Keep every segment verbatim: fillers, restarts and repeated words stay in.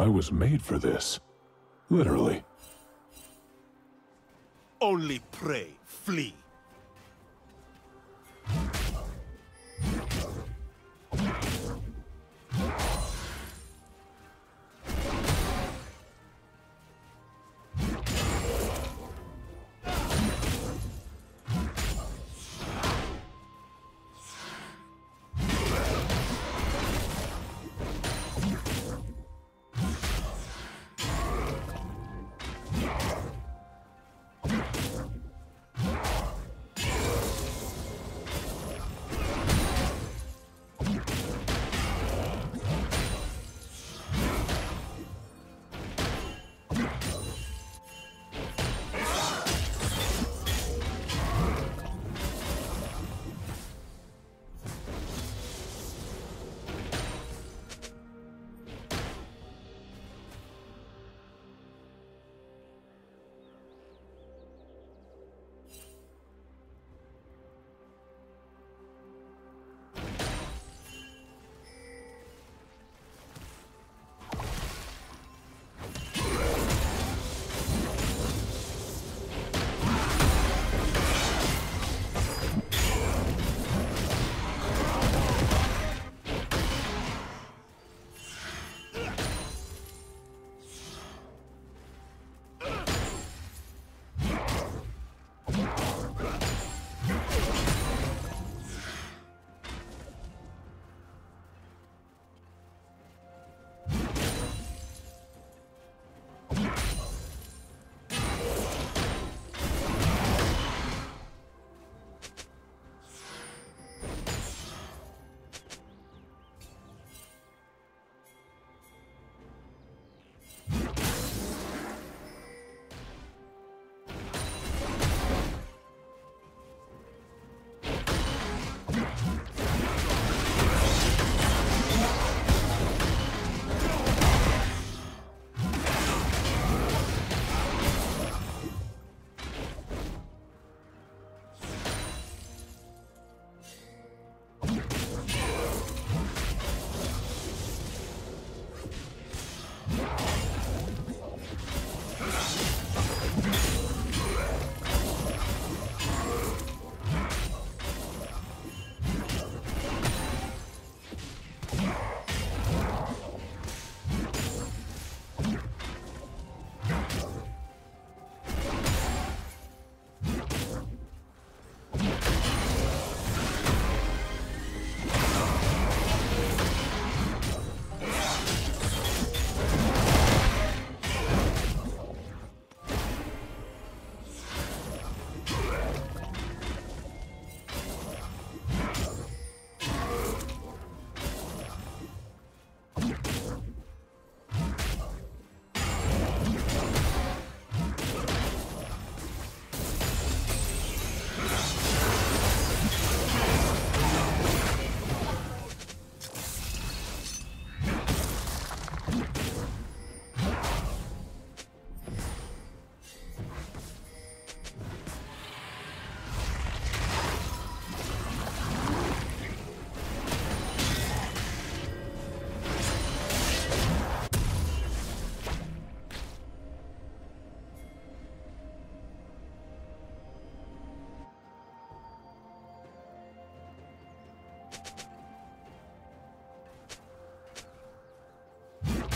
I was made for this. Literally. Only pray, flee. You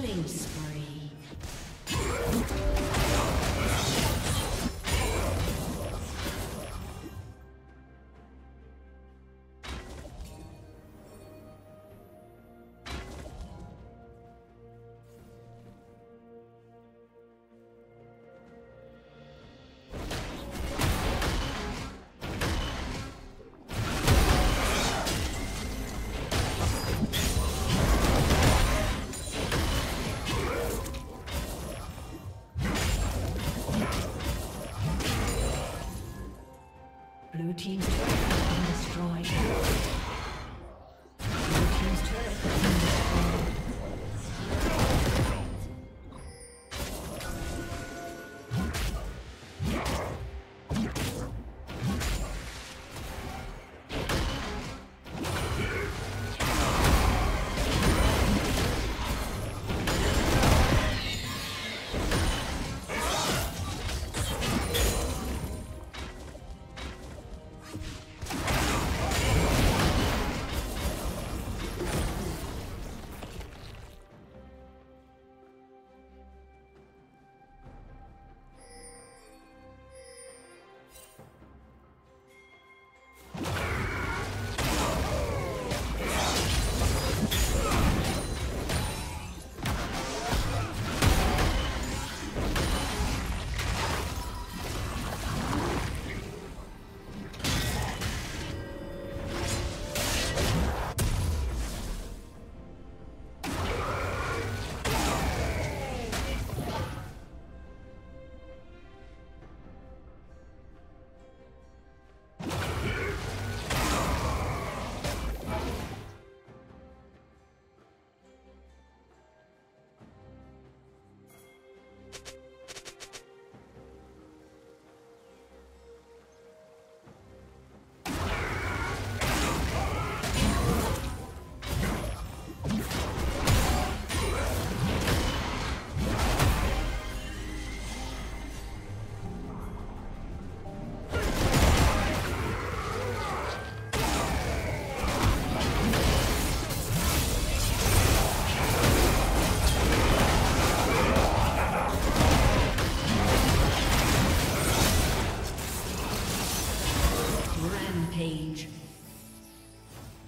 Killing spree. Blue team's turret has been destroyed.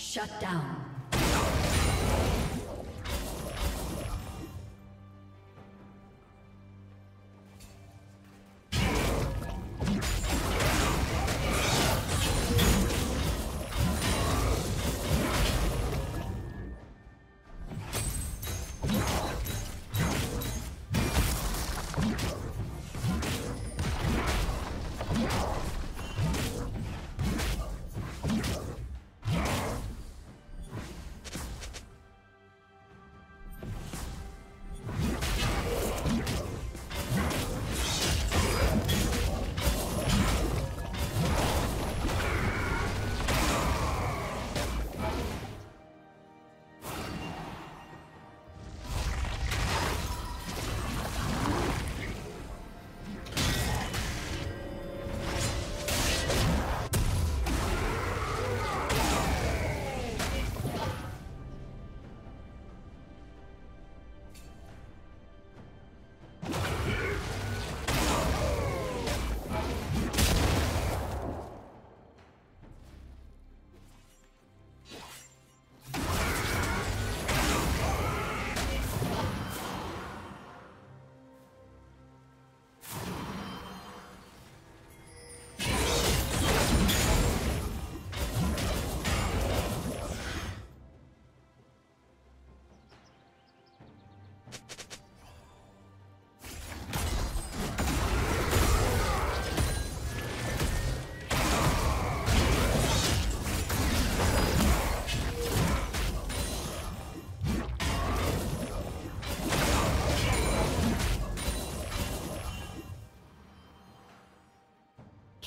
Shut down.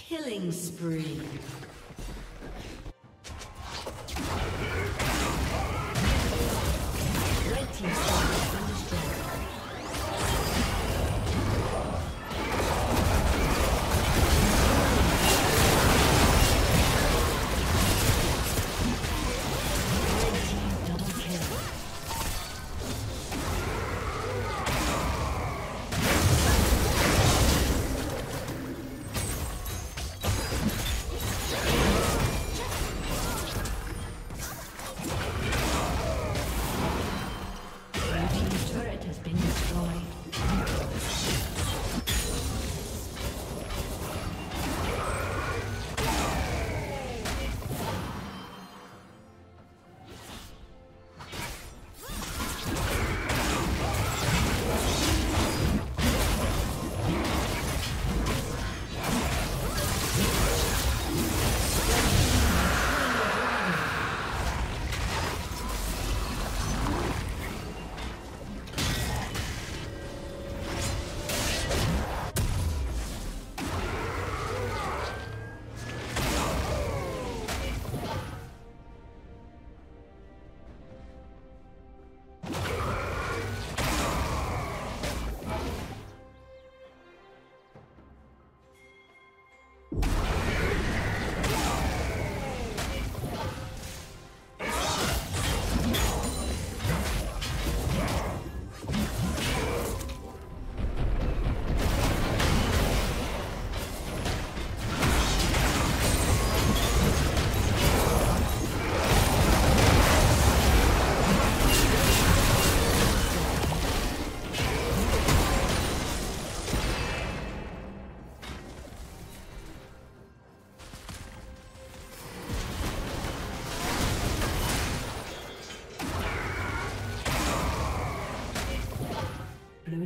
Killing spree. Red team's turret destroyed. Red team double kill.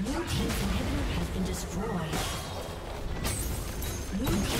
Blue team's inhibitor has been destroyed. Blue